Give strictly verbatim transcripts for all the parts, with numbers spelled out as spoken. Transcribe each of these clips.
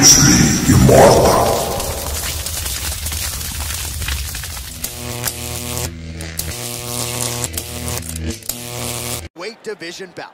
Bruce Lee immortal. Weight division bout.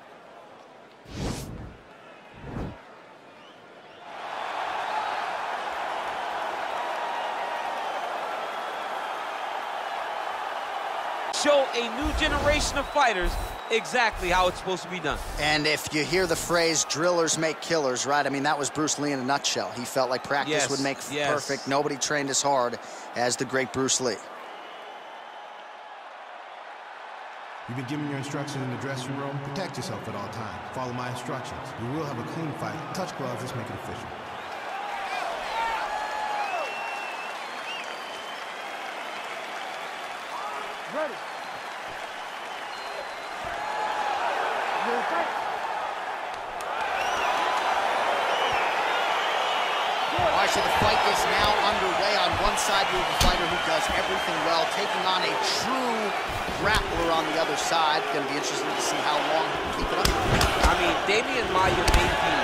Show a new generation of fighters exactly how it's supposed to be done. And if you hear the phrase, drillers make killers, right? I mean, that was Bruce Lee in a nutshell. He felt like practice yes, would make yes. perfect. Nobody trained as hard as the great Bruce Lee. You've been given your instruction in the dressing room. Protect yourself at all times. Follow my instructions. You will have a clean fight. Touch gloves. Let's make it official. Ready. All right, so the fight is now underway. On one side, we have a fighter who does everything well, taking on a true grappler on the other side. Going to be interesting to see how long he can keep it up. I mean, Damian Maia may be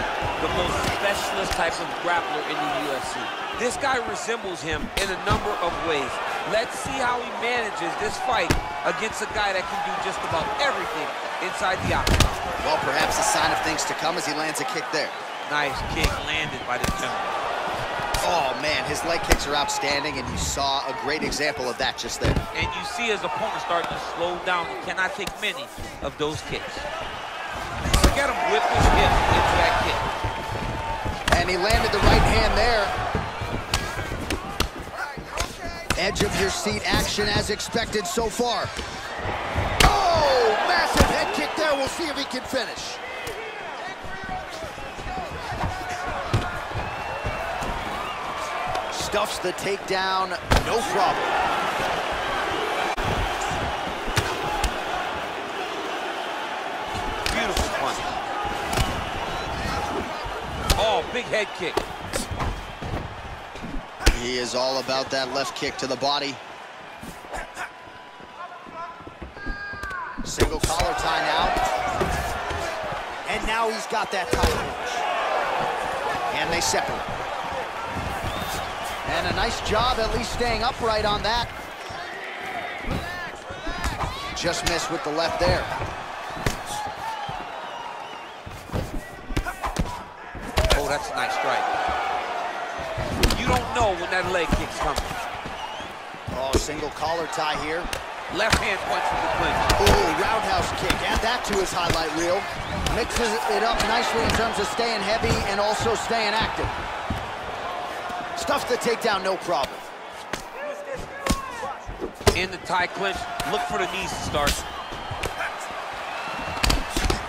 the most specialist type of grappler in the U F C. This guy resembles him in a number of ways. Let's see how he manages this fight against a guy that can do just about everything inside the octagon. Well, perhaps a sign of things to come as he lands a kick there. Nice kick landed by the gentleman. Oh, man, his leg kicks are outstanding, and you saw a great example of that just there. And you see his opponent starting to slow down. He cannot take many of those kicks. Look at him whip his hip into that kick. And he landed the right hand there. Edge of your seat action as expected so far. Oh, massive head kick there. We'll see if he can finish. Stuffs the takedown, no problem. Beautiful punch. Oh, big head kick. He is all about that left kick to the body. Single collar tie now. And now he's got that tie punch. And they separate. And a nice job at least staying upright on that. Relax, relax. Just missed with the left there. Oh, that's a nice strike. You don't know when that leg kick's coming. Oh, single collar tie here. Left hand punch from the clinch. Ooh, roundhouse kick. Add that to his highlight reel. Mixes it up nicely in terms of staying heavy and also staying active. Stuff the takedown, no problem. In the tie clinch, look for the knees to start.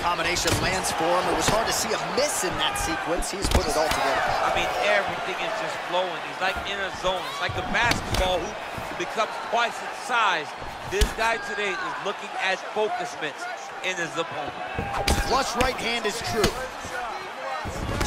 Combination lands for him. It was hard to see a miss in that sequence. He's put it all together. I mean, everything is just flowing. He's like in a zone. It's like the basketball hoop becomes twice its size. This guy today is looking at focusments in his opponent. Flush right hand is true.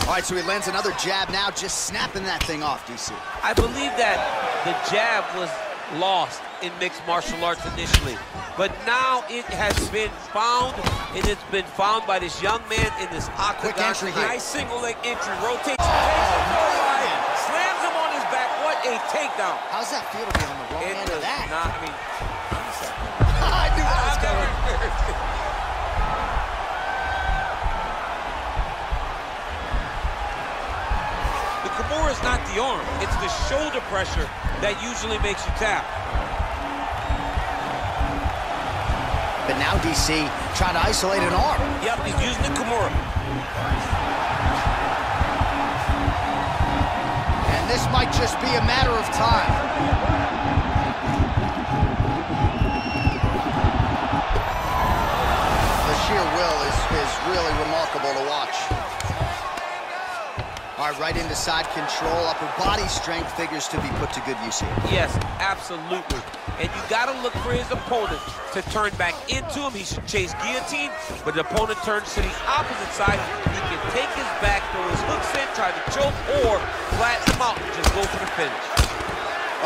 All right, so he lands another jab now, just snapping that thing off, D C. I believe that the jab was lost in mixed martial arts initially, but now it has been found, and it's been found by this young man in this octagon. Quick entry here. Nice single leg entry, rotates, oh, right, slams him on his back. What a takedown. How's that feel to be on the wrong end of that? Not, I mean, I knew that was coming. Kimura is not the arm, it's the shoulder pressure that usually makes you tap. But now D C trying to isolate an arm. Yep, he's using the Kimura. And this might just be a matter of time. The sheer will is, is really remarkable to watch. All right, right into side control. Upper body strength figures to be put to good use here. Yes, absolutely. And you got to look for his opponent to turn back into him. He should chase guillotine, but the opponent turns to the opposite side. He can take his back, throw his hooks in, try to choke, or flatten him out and just go for the finish.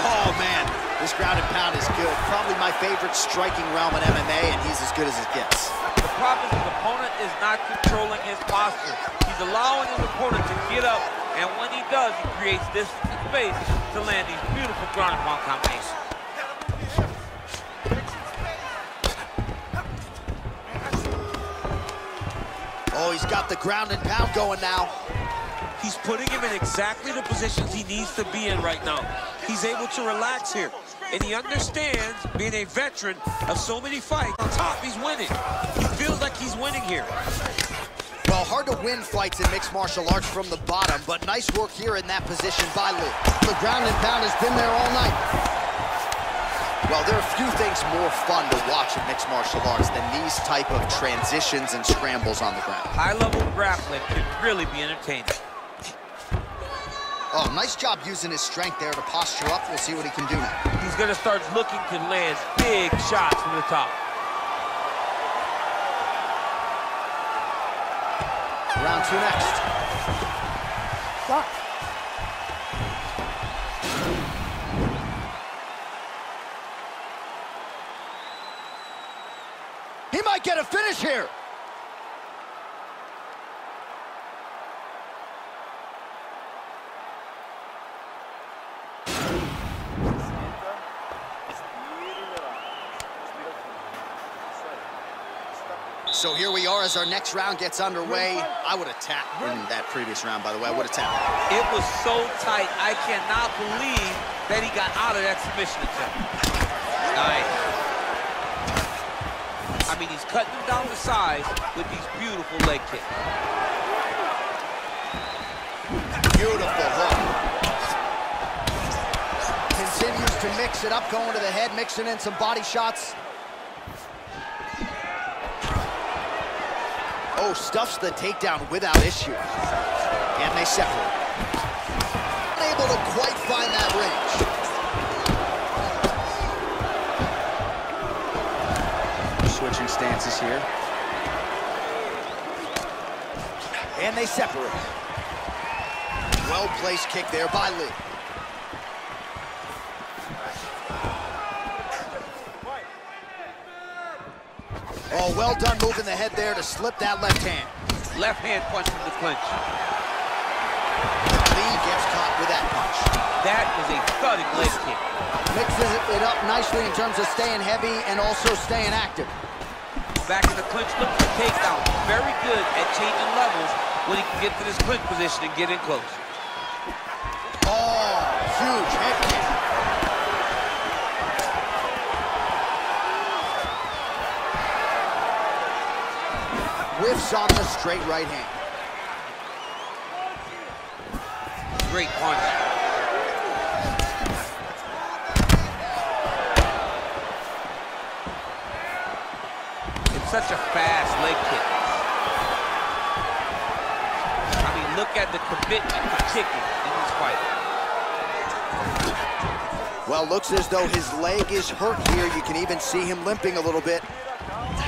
Oh, man, this ground and pound is good. Probably my favorite striking realm in M M A, and he's as good as it gets. The problem is his opponent is not controlling his posture. He's allowing his opponent to get up And when he does, he creates this space to land these beautiful ground-and-pound combinations. Oh, he's got the ground-and-pound going now. He's putting him in exactly the positions he needs to be in right now. He's able to relax here. And he understands, being a veteran of so many fights, on top he's winning. He feels like he's winning here. Well, hard to win fights in mixed martial arts from the bottom, but nice work here in that position by Lee. The ground and pound has been there all night. Well, there are few things more fun to watch in mixed martial arts than these type of transitions and scrambles on the ground. High-level grappling could really be entertaining. Oh, nice job using his strength there to posture up. We'll see what he can do now. He's going to start looking to land big shots from the top. Round two next. Stop. He might get a finish here. So here we are as our next round gets underway. I would have tapped in that previous round, by the way. I would have tapped. It was so tight, I cannot believe that he got out of that submission attempt. Nice. I mean, he's cutting him down to size with these beautiful leg kicks. Beautiful hook. Continues to mix it up, going to the head, mixing in some body shots. Oh, stuffs the takedown without issue. And they separate. Unable to quite find that range. Switching stances here. And they separate. Well-placed kick there by Lee. Oh, well done moving the head there to slip that left hand. Left hand punch from the clinch. Lee gets caught with that punch. That is a thudding leg kick. Mixes it up nicely in terms of staying heavy and also staying active. Back in the clinch, looks for takedown. Very good at changing levels when he can get to this clinch position and get in close. Oh, huge head kick. Whiffs on the straight right hand. Great punch. It's such a fast leg kick. I mean, look at the commitment to kicking in this fight. Well, looks as though his leg is hurt here. You can even see him limping a little bit.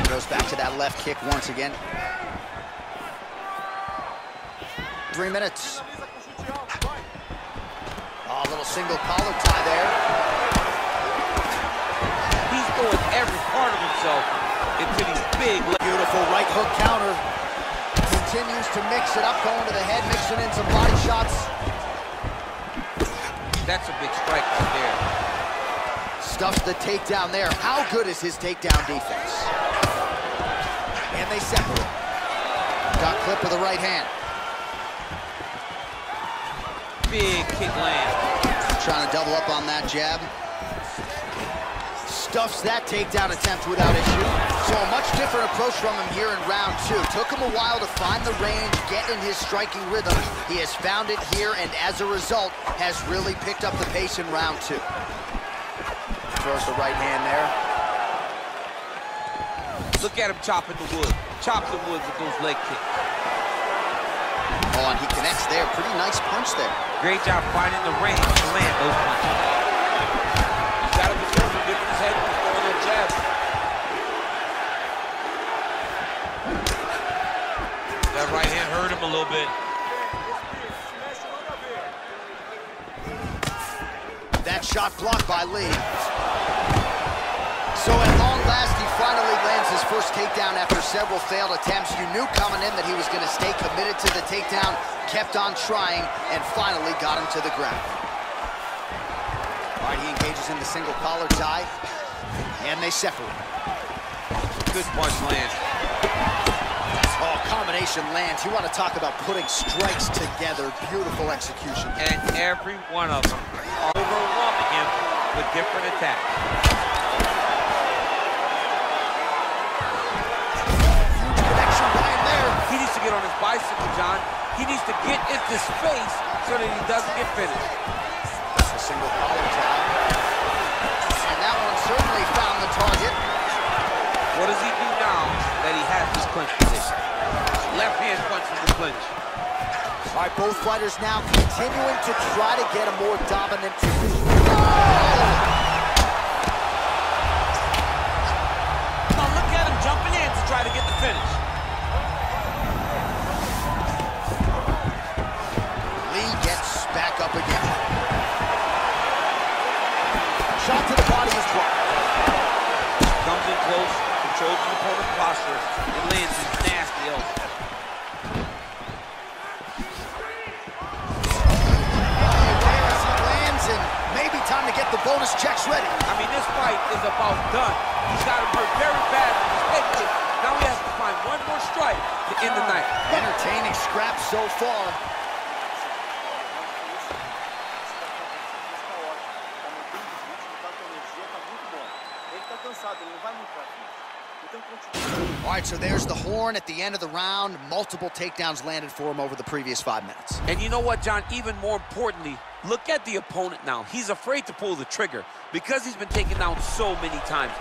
Goes back to that left kick once again. Three minutes. Oh, a little single collar tie there. He's throwing every part of himself into these big, beautiful right hook counter. Continues to mix it up, going to the head, mixing in some body shots. That's a big strike right there. Stuffs the takedown there. How good is his takedown defense? And they separate. Got clip of the right hand. Big kick land. Trying to double up on that jab. Stuffs that takedown attempt without issue. So a much different approach from him here in round two. Took him a while to find the range, get in his striking rhythm. He has found it here and as a result has really picked up the pace in round two. Throws the right hand there. Look at him chopping the wood. Chops the wood with those leg kicks. Oh, and he connects there. Pretty nice punch there. Great job finding the range to land those punches. He's got to be careful dipping his head and throwing those jabs. That right hand hurt him a little bit. That shot blocked by Lee. So at long last, he finally lands his first takedown after several failed attempts. You knew coming in that he was going to stay committed to the takedown, kept on trying, and finally got him to the ground. All right, he engages in the single collar tie, and they separate. Good punch lands. Oh, combination lands. You want to talk about putting strikes together. Beautiful execution. And every one of them overwhelming him with different attacks. Huge connection by him there. He needs to get on his bicycle, John. He needs to get into space so that he doesn't get finished. That's a single collar tie. And that one certainly found the target. What does he do now that he has his clinch position? Left hand punches the clinch. All right, both fighters now continuing to try to get a more dominant position. Oh! Now look at him jumping in to try to get the finish. Lee gets back up again. Shot to the body is blocked. Comes in close. Controls the opponent's posture, and lands his nasty elbow. He lands, and maybe time to get the bonus checks ready. I mean, this fight is about done. He's got him hurt very bad. Now he has to find one more strike to end the night. Entertaining scrap so far. All right, so there's the horn at the end of the round. Multiple takedowns landed for him over the previous five minutes. And you know what, John? Even more importantly, look at the opponent now. He's afraid to pull the trigger because he's been taken down so many times.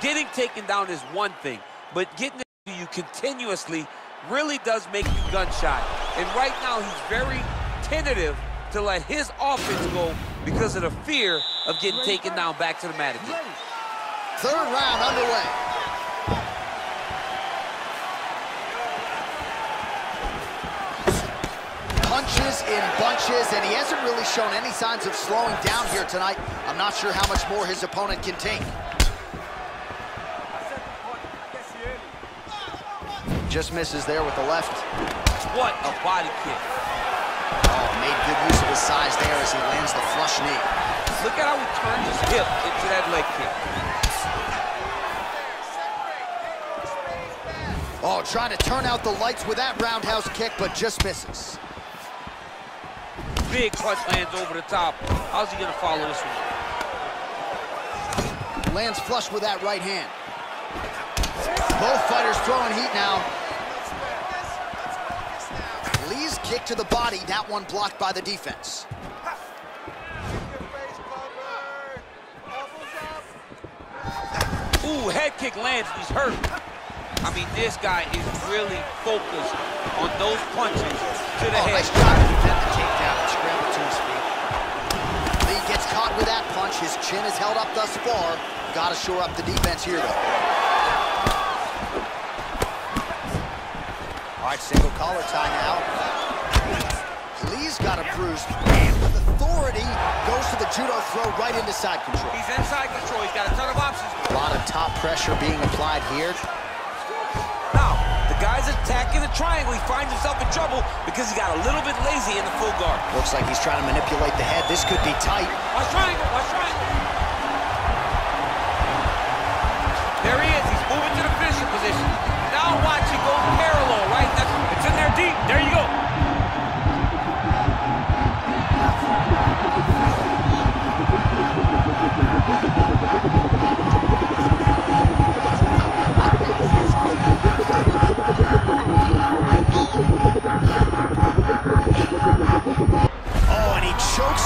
Getting taken down is one thing, but getting it to you continuously really does make you gunshot. And right now, he's very tentative to let his offense go because of the fear of getting taken down back to the mat again. Third round underway. Punches in bunches, and he hasn't really shown any signs of slowing down here tonight. I'm not sure how much more his opponent can take. Just misses there with the left. What a body kick. Oh, made good use of his size there as he lands the flush knee. Look at how he turns his hip into that leg kick. Oh, trying to turn out the lights with that roundhouse kick, but just misses. Big punch lands over the top. How's he gonna follow this one? Lands flush with that right hand. Both fighters throwing heat now. Lee's kick to the body, that one blocked by the defense. Ooh, head kick lands, he's hurt. I mean, this guy is really focused on those punches to the oh, head. Nice shot. Lee gets caught with that punch. His chin is held up thus far. Got to shore up the defense here, though. All right, single collar tie now. Lee's got a bruise, and with authority, goes to the judo throw right into side control. He's in side control. He's got a ton of options. A lot of top pressure being applied here. Now, the guy's attacking the triangle. He finds himself in trouble because he got a little bit lazy in the full guard. Looks like he's trying to manipulate the head. This could be tight. Watch triangle, watch triangle. There he is. He's moving to the finishing position. Now watch it go parallel, right? That's, it's in there deep. There you go.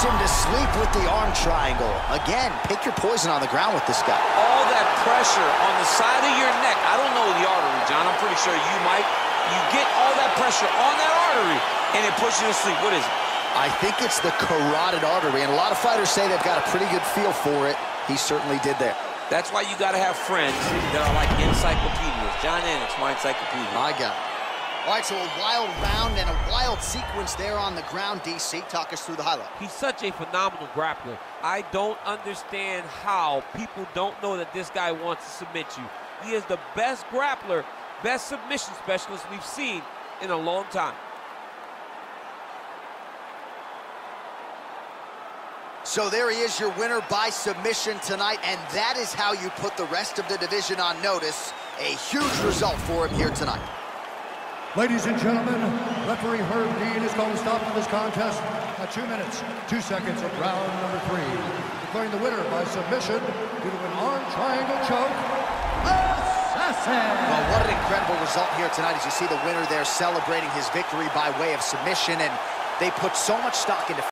Him to sleep with the arm triangle. Again, pick your poison on the ground with this guy. All that pressure on the side of your neck. I don't know the artery, John. I'm pretty sure you might. You get all that pressure on that artery, and it pushes you to sleep. What is it? I think it's the carotid artery, and a lot of fighters say they've got a pretty good feel for it. He certainly did there. That's why you got to have friends that are like encyclopedias. John Ennis, my encyclopedia. My God. All right, so a wild round and a wild sequence there on the ground, D C. Talk us through the highlight. He's such a phenomenal grappler. I don't understand how people don't know that this guy wants to submit you. He is the best grappler, best submission specialist we've seen in a long time. So there he is, your winner by submission tonight, and that is how you put the rest of the division on notice. A huge result for him here tonight. Ladies and gentlemen, referee Herb Dean is going to stop this contest at two minutes, two seconds of round number three, declaring the winner by submission due to an arm triangle choke, Assassin! Well, what an incredible result here tonight as you see the winner there celebrating his victory by way of submission, and they put so much stock into